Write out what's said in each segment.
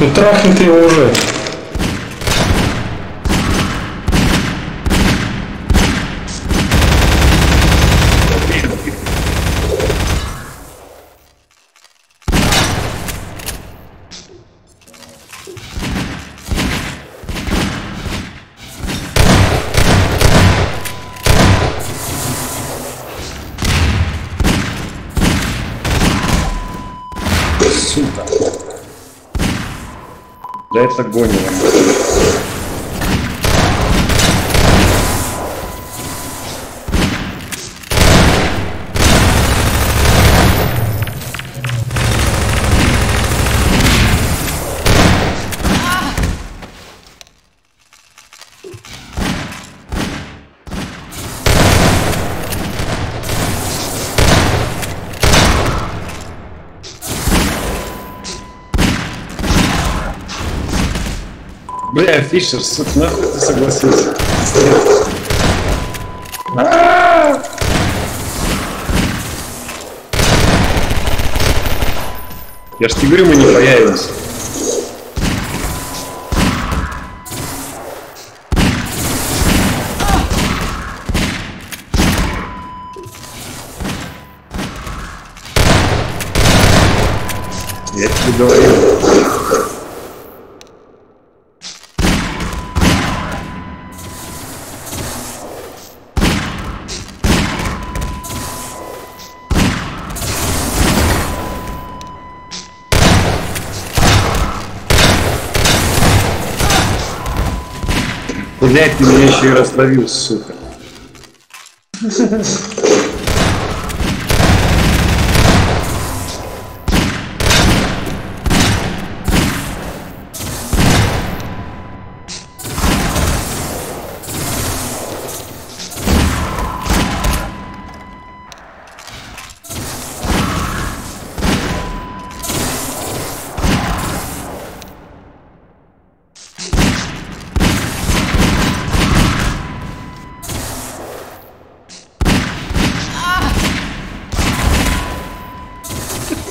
Ну трахни ты его уже. Сука. Да это гоним. Бля, Фишер, сука, нахуй ты согласился. Я ж тебе говорю, мы не появимся. Я тебе говорю. Блять, ты меня еще и раздавил, сука.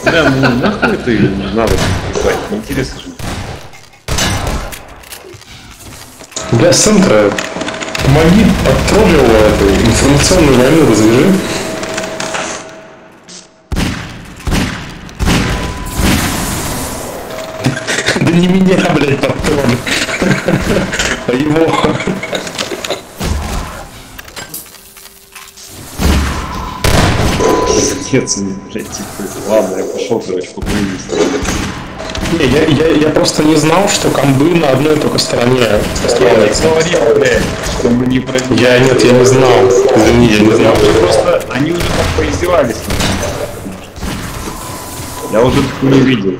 Да, ну нахуй это надо ебать, интересно же. Бля, Сентра, помоги от троллила эту информационную войну развяжи. Да не меня, блядь, подтролли, а его. Блядь, типа, ладно, я пошел, короче, покурить. Не, я просто не знал, что комбы на одной только стороне. Я не говорил, блядь, что мы не пробили. Нет, я не знал. Извини, я не знал. Просто они уже так поиздевались. Я уже такого не видел.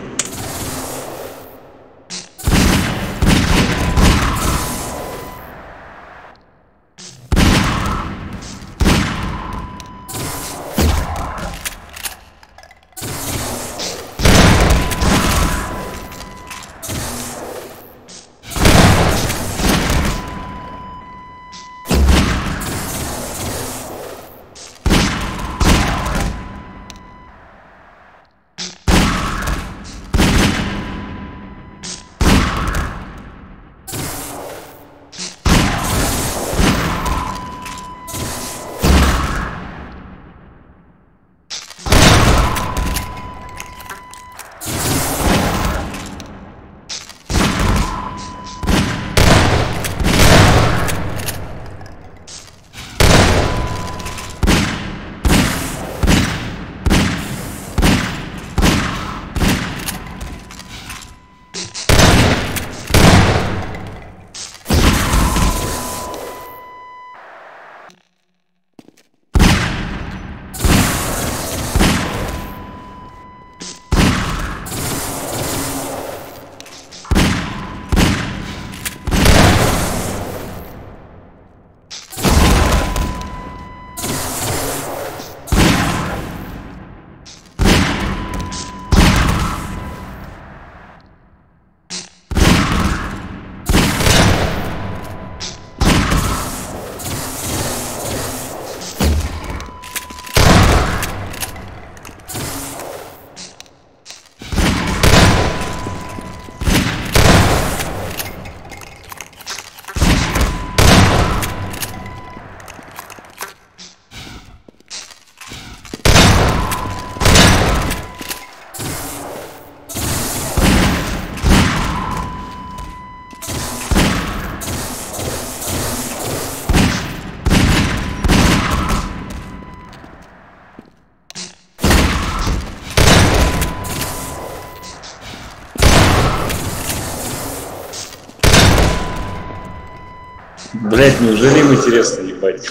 Блять, неужели им интересно, ебать?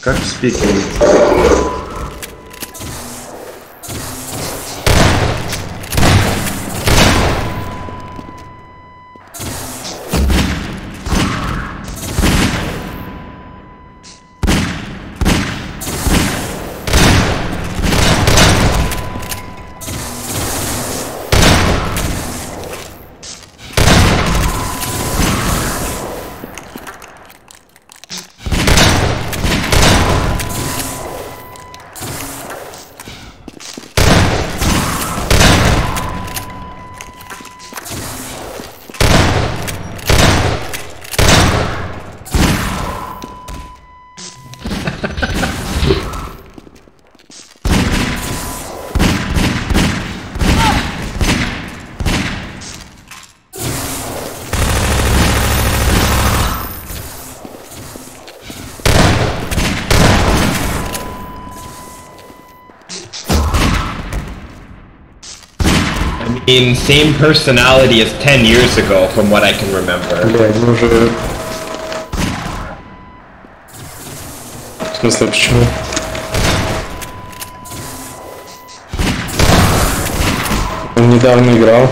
Как успехи? In same personality as 10 years ago, from what I can remember. В смысле, почему? Он недавно играл.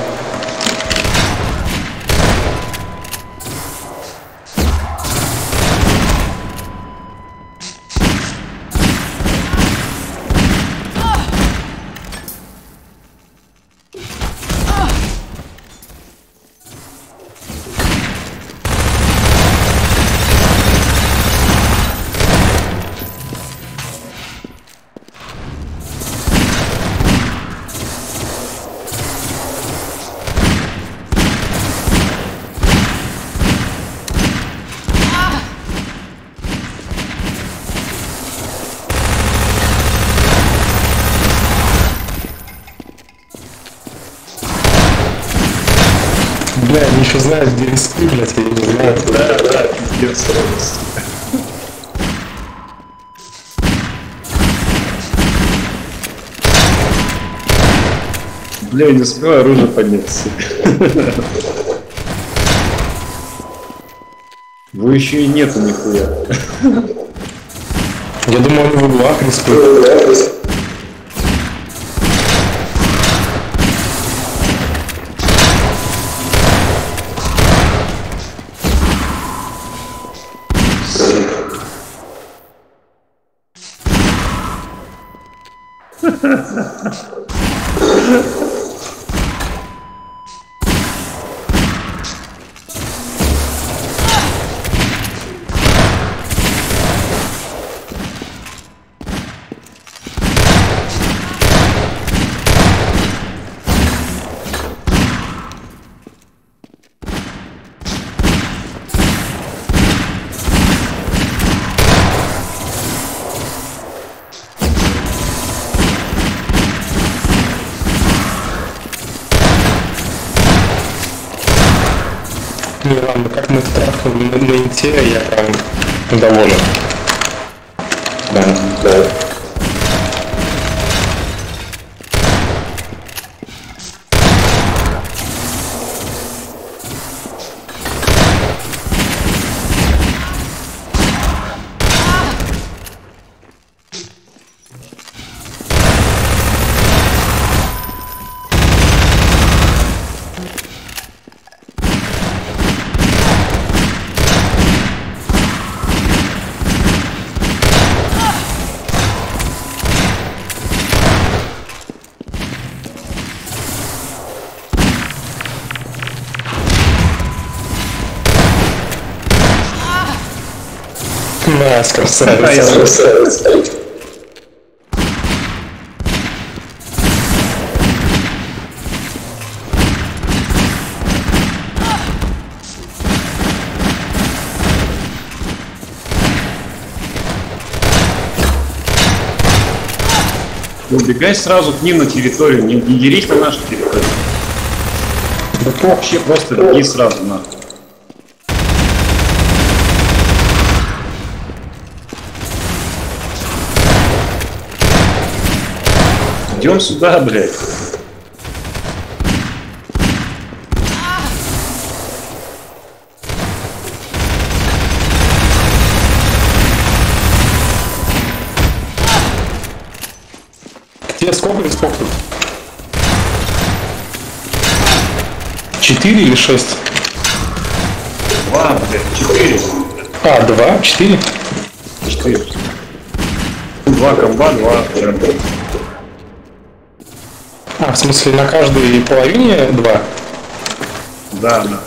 Бля, они еще знают, где виски, блядь, я не знаю. Да, пиздец. Бля, не успел оружие поднять, сука. Его еще и нету нихуя. Я думал, он в углах респит. Ладно, как мы трахнули на инте, я прям доволен. Да. Нас, красавец. Убегай сразу к ним на территорию, не дерись на нашу территорию. Да вообще просто беги сразу нахуй. Идем сюда, блядь. Тебе сколько респоктов? 4 или 6? 2, блядь, 4. А, 2, 4? 4. 2 комба, 2 джамба. А, в смысле, на каждой половине 2? Да, да.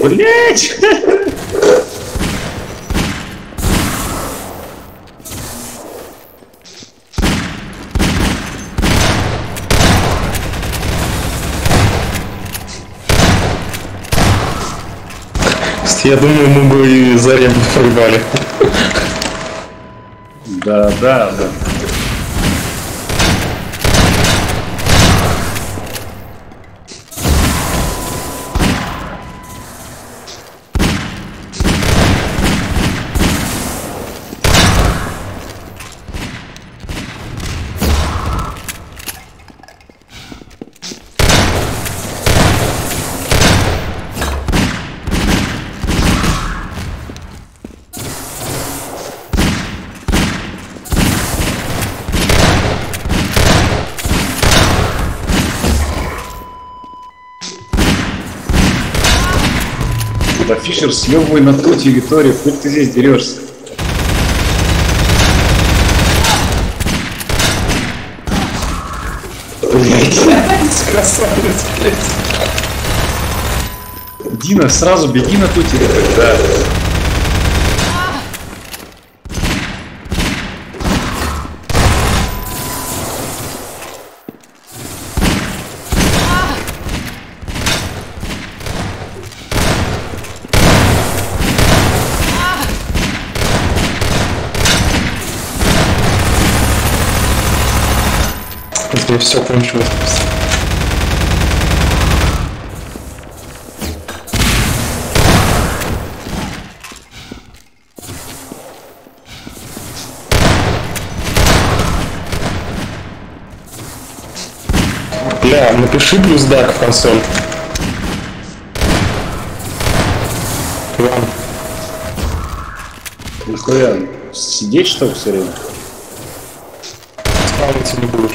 Блять! Я думаю, мы бы и зарем проиграли. Да, да, да. Да, Фишер, съебывай на ту территорию, хоть ты здесь дерешься. Блять, красавец, блять. Дина, сразу беги на ту территорию, да. Все кончилось. Бля, напиши блюздак в консоль. Иван. Нихуя, сидеть что ли все время? Спавниться не будешь.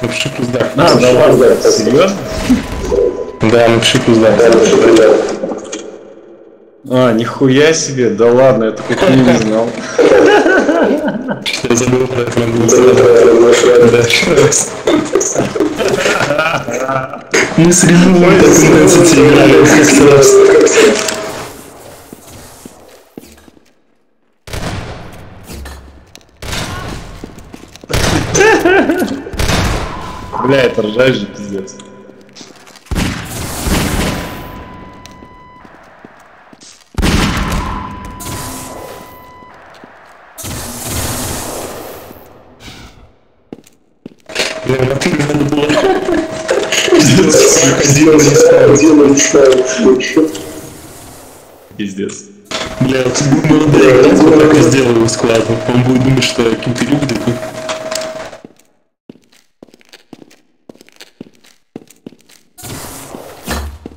Напиши плюздак. А, да ладно, это серьезно? Да, напиши плюздак. А, нихуя себе, да ладно, я такой не знал. Я забыл про это, да. Мы с режимом играли, как раз. Бля, это ржаешь же, пиздец. Бля, на ты надо было. Пиздец. Бля, я так и сделаю складно. Он будет думать, что я каким-то люблю.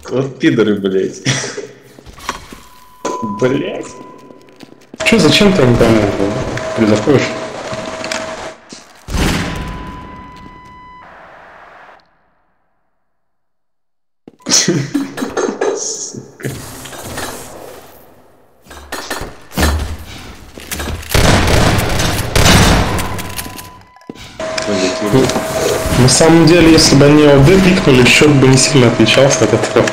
Вот пидоры, блять. Блять. Че, зачем ты им там заходишь? Сука. На самом деле, если бы они ОД пикнули, счет бы не сильно отличался от этого.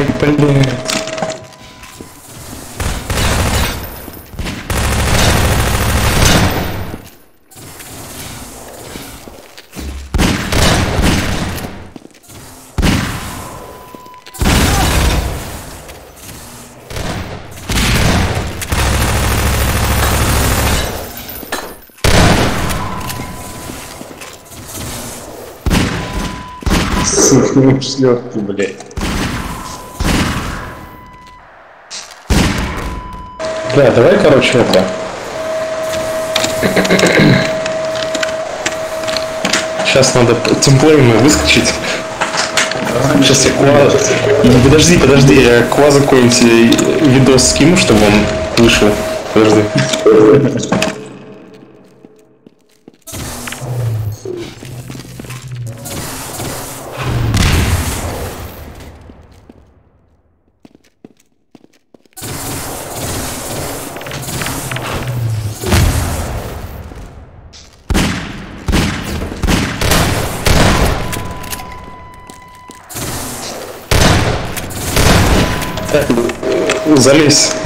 Ай, блин. Ну, шлёпки, блядь. Да, давай, короче, это. Сейчас надо тимплейно выскочить. Давай, сейчас я QuAz... Подожди, я QuAz какой-нибудь видос скину, чтобы он вышел. Подожди.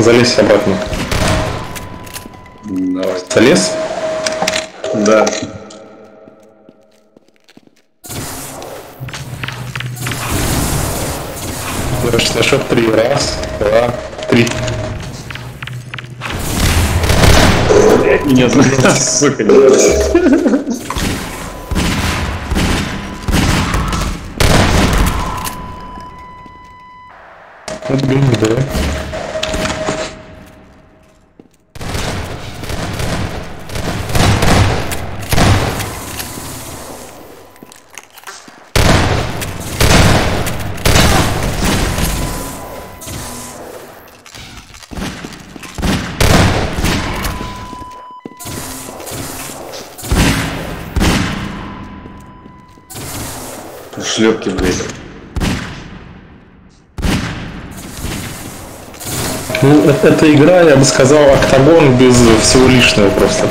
Залезь обратно. Давай. Залез? Да. На счет 3. Раз, два, три. Меня знает, сука, нет. Отбили, да? Шлепки, блядь. Ну, эта игра, я бы сказал, октагон без всего лишнего просто.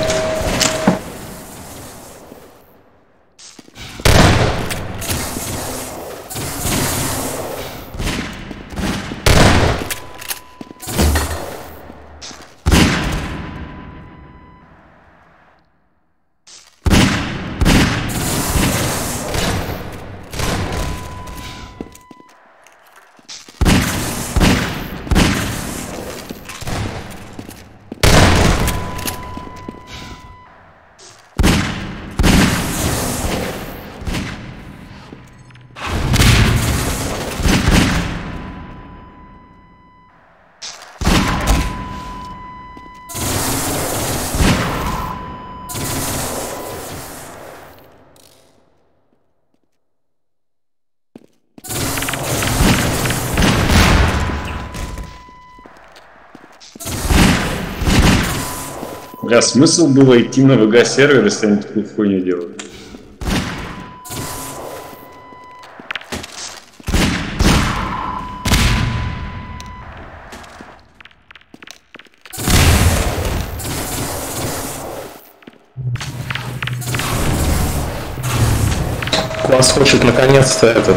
А смысл было идти на ВГ сервер, если они такую хуйню делают? QuAz хочет наконец-то этот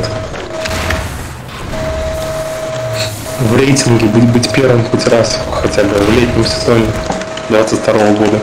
в рейтинге быть первым хоть раз, хотя бы в летнем сезоне 22-го года.